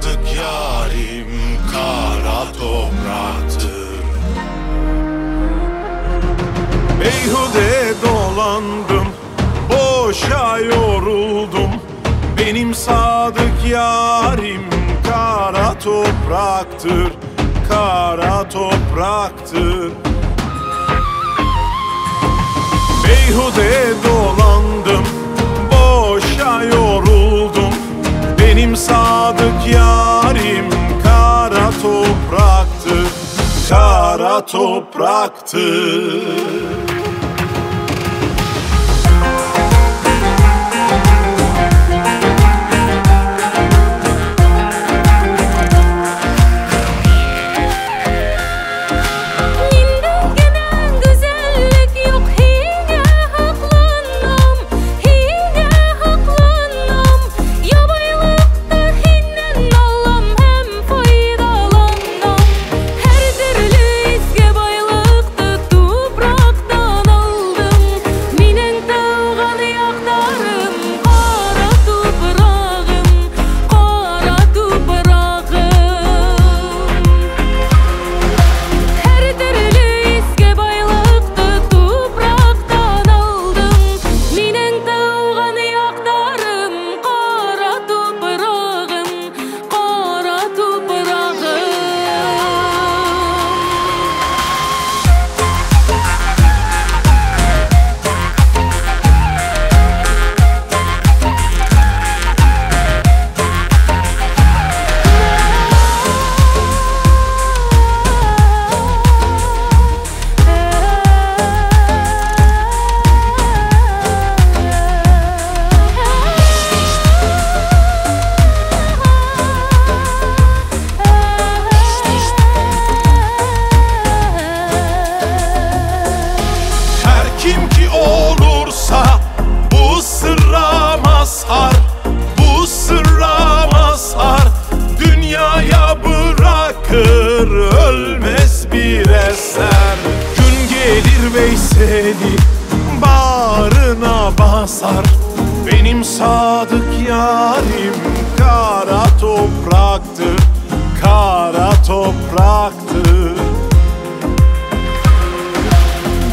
Bulamadık yarim, kara topraktır. Beyhude dolandım, boşa yoruldum. Benim sadık yarim kara topraktır, kara topraktır. Beyhude dolandım, boşa yoruldum. Benim sadık yarim kara topraktır, kara topraktır.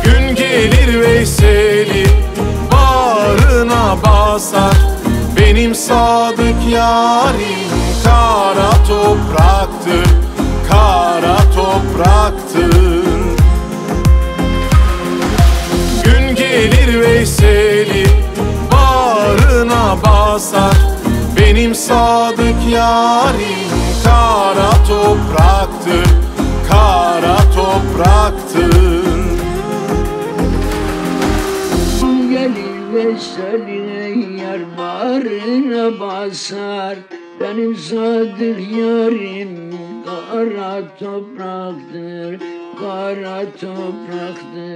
Gün gelir Veysel'i bağrına basar. Benim sadık yarim kara topraktır, kara topraktır. Gün gelir Veysel'i bağrına basar. Benim sadık yarim kara topraktır, kara topraktır. Gün gelir Veysel'i bağrına basar. Benim sadık yarim kara topraktır, kara topraktır. Gün gelir Veysel'i yar bağrına basar. Benim sadık yarim kara topraktır, kara topraktır.